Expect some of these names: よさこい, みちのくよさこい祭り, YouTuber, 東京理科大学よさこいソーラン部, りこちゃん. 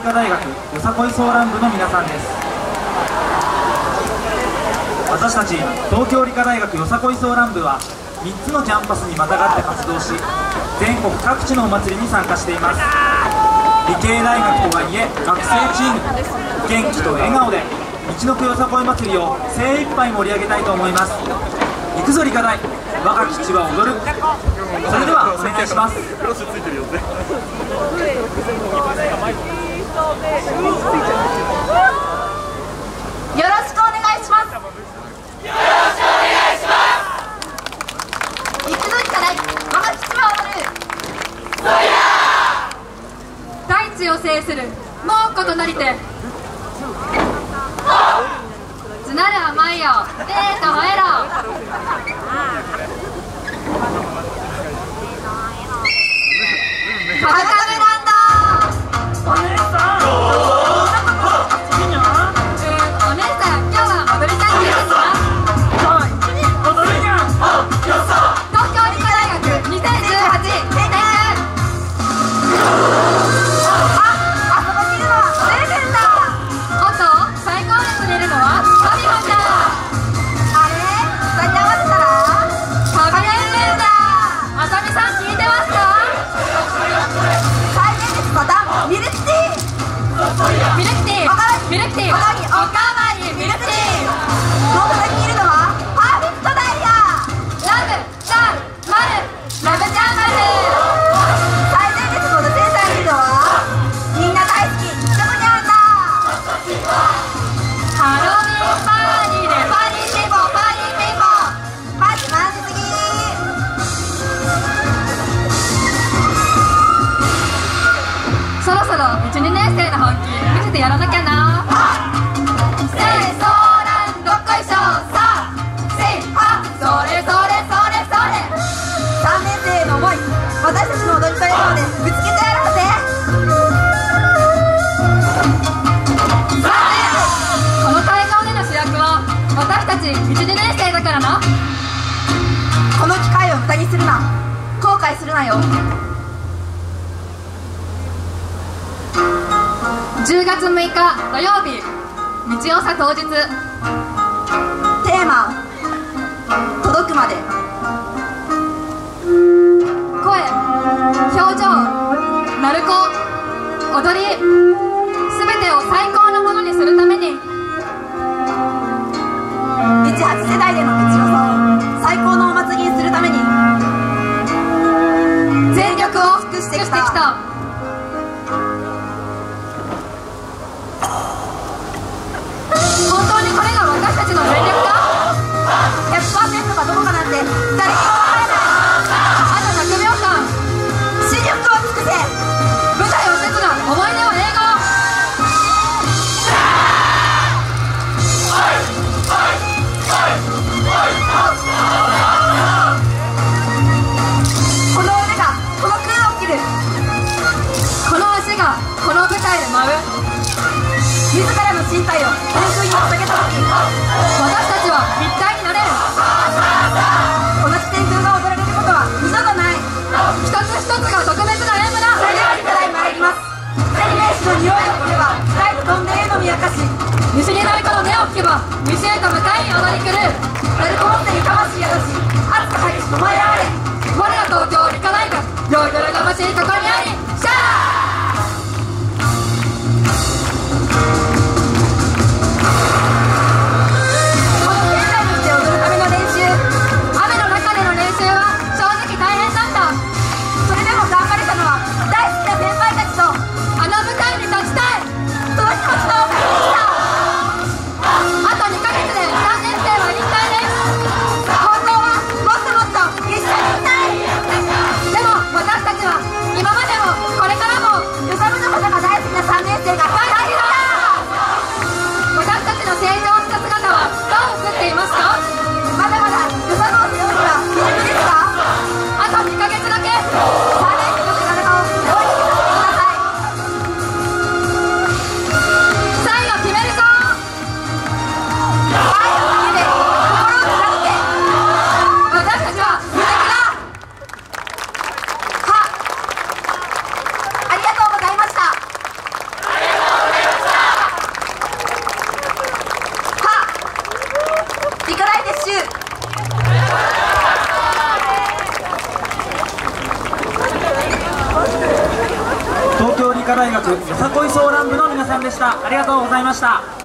理科大学よさこいソーラン部の皆さんです。私たち東京理科大学よさこいソーラン部は3つのキャンパスにまたがって活動し、全国各地のお祭りに参加しています。理系大学とはいえ学生チーム、元気と笑顔でみちのくよさこい祭りを精一杯盛り上げたいと思います。行くぞ理科大、我が基地は踊る。それではお願いします。クロスついてるよね。よろしくお願いします。よろしくお願いします。行くぞ理科大、我が基地は踊る。大地を制する猛虎となりて、つなる甘いよデート吠えろ。バカブランド。お姉さん、今日は踊りたいんですか。やらなきゃな。せいそらんどっこいしょさせいはそれそれそれそれ。3年生の思い、私たちの踊りと笑顔でぶつけてやろうぜ。この会場での主役は私たち1、2年生だからな。この機会を無駄にするな。後悔するなよ。10月6日土曜日、日よさ当日。テーマ、届くまで。声、表情、鳴子、踊り、すべてを最高のものにするために、18世代での日よさを最高のお祭りにするために全力を尽くしてきた。私たちの全力か 100% かどこかなんて誰にも分からない。あと100秒間死力を尽くせ。舞台を切な思い出を映画この腕がこの空を切る、この足がこの舞台で舞う。自らの身体を天空に捧げた時、私たちは立体になれる。同じ天空が踊られることは二度とない。一つ一つが特別な演舞だ。それでは理科大参ります。代名詞の匂いを聞けばライブ飛んでへのみ明かし、西に鳴子の音を聞けば西へと向かいに踊り狂う。鳴子持ってに魂宿し、熱く激しく燃え上がれ。我ら東京理科大学、よいどれ魂ここにあり。シャーあと2ヶ月で3年生は引退です。科大学よさこいソーラン部の皆さんでした。ありがとうございました。